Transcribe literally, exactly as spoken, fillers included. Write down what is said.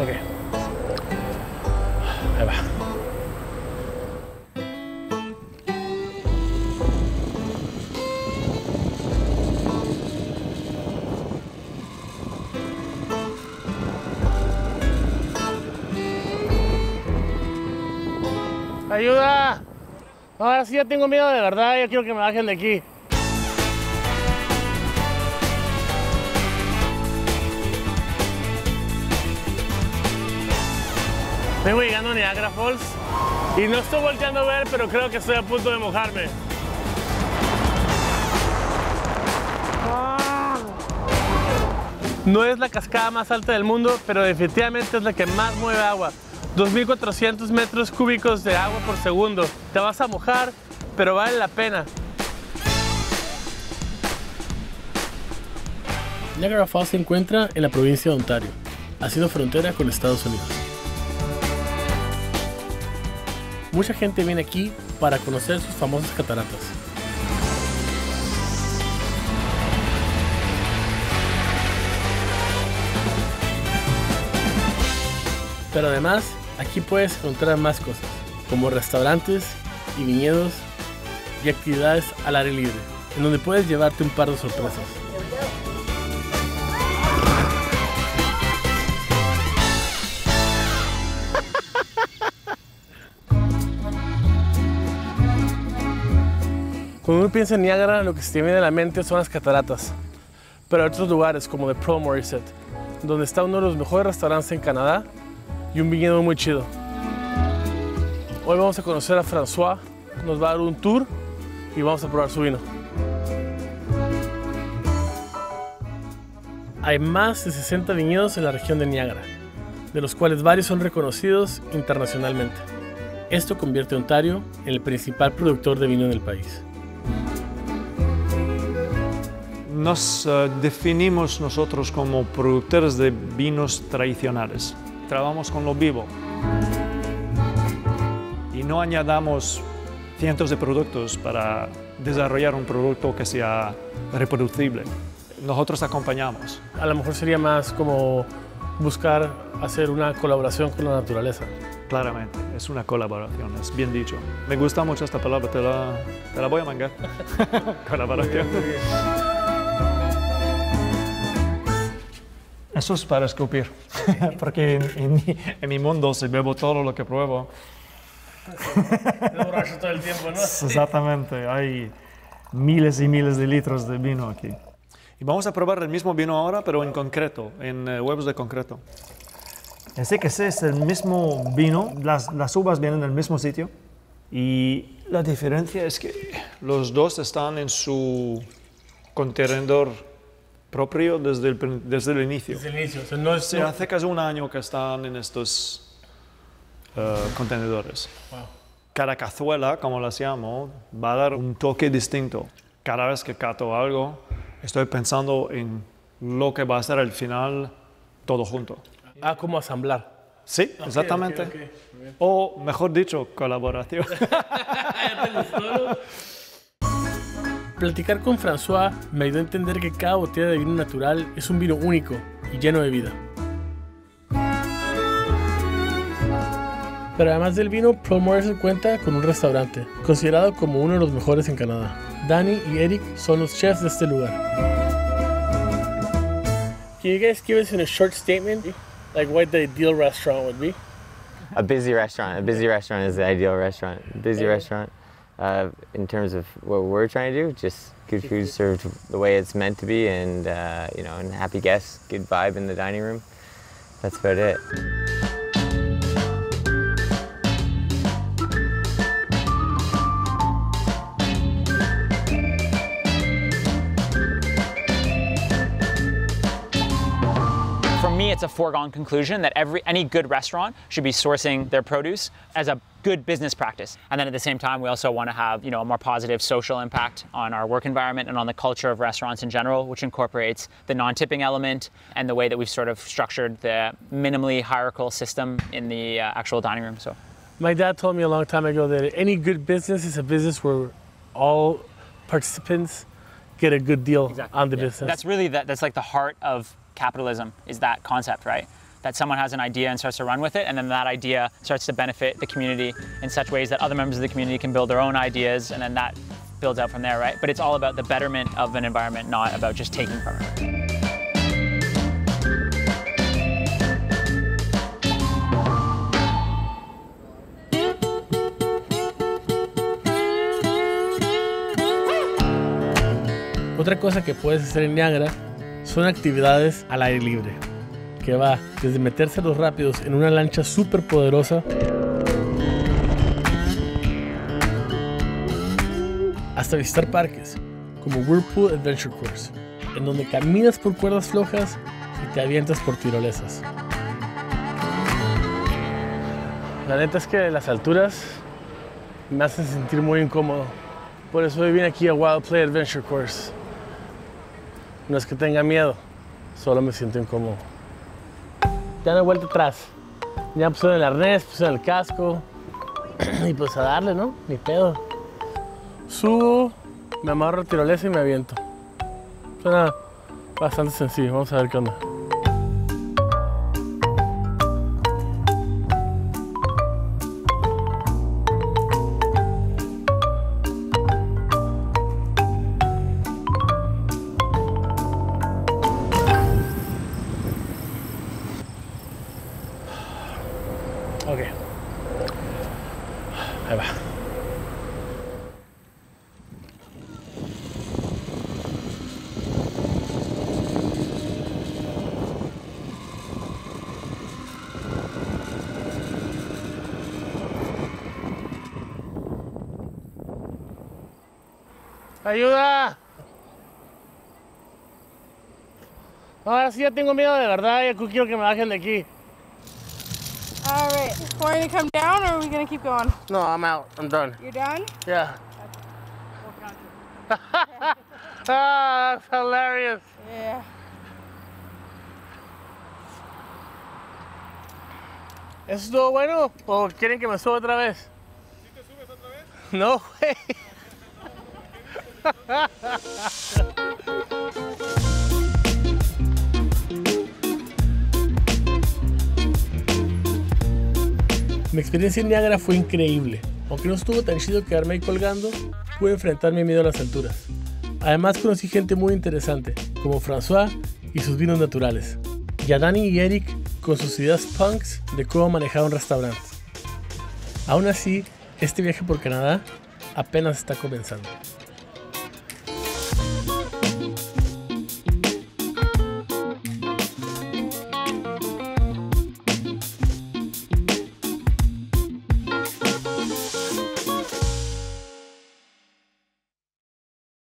Ok. Ahí va. ¡Ayuda! Ahora sí ya tengo miedo de verdad, yo quiero que me bajen de aquí. Estoy llegando a Niagara Falls y no estoy volteando a ver, pero creo que estoy a punto de mojarme. No es la cascada más alta del mundo, pero definitivamente es la que más mueve agua. dos mil cuatrocientos metros cúbicos de agua por segundo. Te vas a mojar, pero vale la pena. Niagara Falls se encuentra en la provincia de Ontario, haciendo frontera con Estados Unidos. Mucha gente viene aquí para conocer sus famosas cataratas. Pero además, aquí puedes encontrar más cosas, como restaurantes y viñedos y actividades al aire libre, en donde puedes llevarte un par de sorpresas. Cuando uno piensa en Niágara, lo que se te viene a la mente son las cataratas, pero hay otros lugares como The Pearl Morissette, donde está uno de los mejores restaurantes en Canadá, y un viñedo muy chido. Hoy vamos a conocer a François, nos va a dar un tour y vamos a probar su vino. Hay más de sesenta viñedos en la región de Niágara, de los cuales varios son reconocidos internacionalmente. Esto convierte a Ontario en el principal productor de vino en el país. Nos uh, definimos nosotros como productores de vinos tradicionales. Trabajamos con lo vivo y no añadamos cientos de productos para desarrollar un producto que sea reproducible. Nosotros acompañamos. A lo mejor sería más como buscar hacer una colaboración con la naturaleza. Claramente, es una colaboración, es bien dicho. Me gusta mucho esta palabra, te la, te la voy a mangar. Colaboración. Muy bien, muy bien. Eso es para escupir, porque en, en, mi, en mi mundo se bebo todo lo que pruebo. Te borracho todo el tiempo, ¿no? Exactamente, hay miles y miles de litros de vino aquí. Y vamos a probar el mismo vino ahora, pero en concreto, en eh, huevos de concreto. Sé que es el mismo vino, las, las uvas vienen del mismo sitio. Y la diferencia es que los dos están en su contenedor propio desde el, desde el inicio. Desde el inicio. O sea, no es, sí, no... Hace casi un año que están en estos uh, contenedores. Wow. Cada cazuela, como las llamo, va a dar un toque distinto. Cada vez que cato algo, estoy pensando en lo que va a ser el final, todo junto. Ah, como asamblar. Sí, okay, exactamente. Okay, okay. O, mejor dicho, colaboración. Platicar con François me ayudó a entender que cada botella de vino natural es un vino único y lleno de vida. Pero además del vino, Pearl Morissette cuenta con un restaurante, considerado como uno de los mejores en Canadá. Dani y Eric son los chefs de este lugar. Can you guys give us in a short statement, like what the ideal restaurant would be? A busy restaurant. A busy restaurant is the ideal restaurant. A busy restaurant. Uh, in terms of what we're trying to do, just good food served the way it's meant to be, and uh, you know, and happy guests, good vibe in the dining room. That's about it. For me, it's a foregone conclusion that every any good restaurant should be sourcing their produce as a good business practice. And then at the same time, we also want to have, you know, a more positive social impact on our work environment and on the culture of restaurants in general, which incorporates the non-tipping element and the way that we've sort of structured the minimally hierarchical system in the uh, actual dining room. So, my dad told me a long time ago that any good business is a business where all participants get a good deal. Exactly. On the yeah. business. That's really, that, that's like the heart of capitalism, is that concept, right? that someone has an idea and starts to run with it, and then that idea starts to benefit the community in such ways that other members of the community can build their own ideas, and then that builds out from there, right? But it's all about the betterment of an environment, not about just taking from it. Otra cosa que puedes hacer en Niagara son actividades al aire libre, que va desde meterse a los rápidos en una lancha súper poderosa hasta visitar parques como Whirlpool Adventure Course, en donde caminas por cuerdas flojas y te avientas por tirolesas. La neta es que las alturas me hacen sentir muy incómodo, por eso hoy vine aquí a Wildplay Adventure Course. No es que tenga miedo, solo me siento incómodo. Ya no he vuelto atrás. Ya puse el arnés, puse el casco y pues a darle, ¿no? Ni pedo. Subo, me amarro tirolesa y me aviento. Suena bastante sencillo, vamos a ver qué onda. Ok, ahí va. ¡Ayuda! Ahora sí ya tengo miedo de verdad, ya quiero que me bajen de aquí. All right, are you going to come down, or are we going to keep going? No, I'm out. I'm done. You're done? Yeah. Ah, that's hilarious. Yeah. ¿Eso es todo bueno? ¿O quieren que me suba otra vez? ¿Sí te subes otra vez? No, güey. Mi experiencia en Niagara fue increíble. Aunque no estuvo tan chido quedarme ahí colgando, pude enfrentar mi miedo a las alturas. Además conocí gente muy interesante, como François y sus vinos naturales, y a Dani y Eric con sus ideas punks de cómo manejar un restaurante. Aún así, este viaje por Canadá apenas está comenzando.